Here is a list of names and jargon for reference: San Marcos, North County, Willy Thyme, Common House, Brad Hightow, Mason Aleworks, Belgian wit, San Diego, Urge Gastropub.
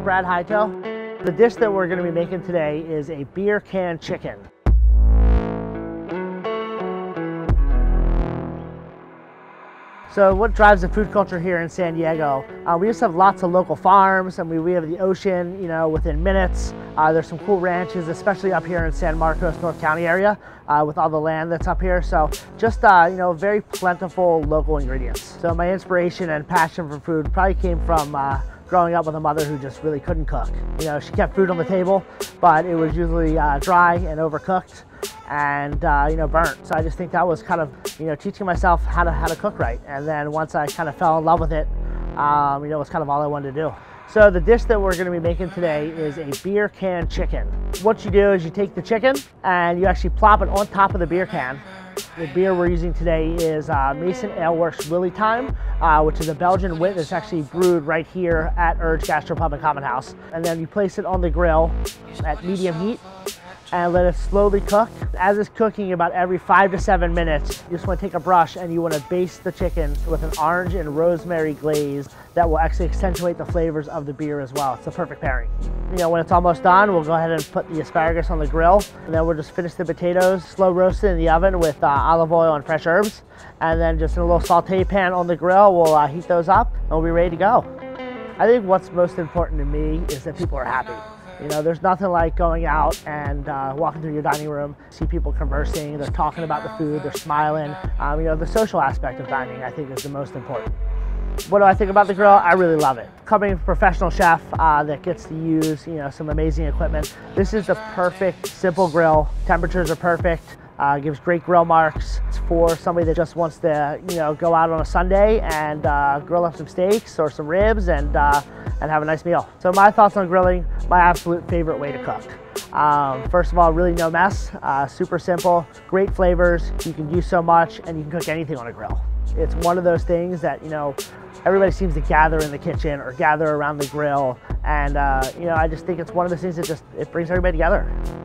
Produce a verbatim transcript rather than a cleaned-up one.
is Brad Hightow. The dish that we're gonna be making today is a beer can chicken. So what drives the food culture here in San Diego? Uh, we just have lots of local farms, and we, we have the ocean, you know, within minutes. Uh, there's some cool ranches, especially up here in San Marcos, North County area, uh, with all the land that's up here. So just, uh, you know, very plentiful local ingredients. So my inspiration and passion for food probably came from uh, growing up with a mother who just really couldn't cook. You know, she kept food on the table, but it was usually uh, dry and overcooked. And uh, you know, burnt. So I just think that was kind of, you know, teaching myself how to how to cook right. And then once I kind of fell in love with it, um, you know, it's kind of all I wanted to do. So the dish that we're going to be making today is a beer can chicken. What you do is you take the chicken and you actually plop it on top of the beer can. The beer we're using today is uh, Mason Aleworks Willy Thyme, uh, which is a Belgian wit that's actually brewed right here at Urge Gastropub and Common House. And then you place it on the grill at medium heat and let it slowly cook. As it's cooking, about every five to seven minutes, you just want to take a brush and you want to baste the chicken with an orange and rosemary glaze that will actually accentuate the flavors of the beer as well. It's the perfect pairing. You know, when it's almost done, we'll go ahead and put the asparagus on the grill, and then we'll just finish the potatoes, slow roasted in the oven with uh, olive oil and fresh herbs. And then just in a little saute pan on the grill, we'll uh, heat those up and we'll be ready to go. I think what's most important to me is that people are happy. You know, there's nothing like going out and uh, walking through your dining room, see people conversing, they're talking about the food, they're smiling. Um, you know, the social aspect of dining, I think, is the most important. What do I think about the grill? I really love it. Coming from a professional chef uh, that gets to use, you know, some amazing equipment, this is the perfect, simple grill. Temperatures are perfect. Uh, gives great grill marks. It's for somebody that just wants to, you know, go out on a Sunday and uh, grill up some steaks or some ribs and uh, and have a nice meal. So my thoughts on grilling, my absolute favorite way to cook. Um, first of all, really no mess, uh, super simple, great flavors. You can use so much and you can cook anything on a grill. It's one of those things that, you know, everybody seems to gather in the kitchen or gather around the grill. And, uh, you know, I just think it's one of those things that just, it brings everybody together.